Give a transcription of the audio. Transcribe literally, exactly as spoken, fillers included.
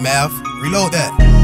Mav. Reload that.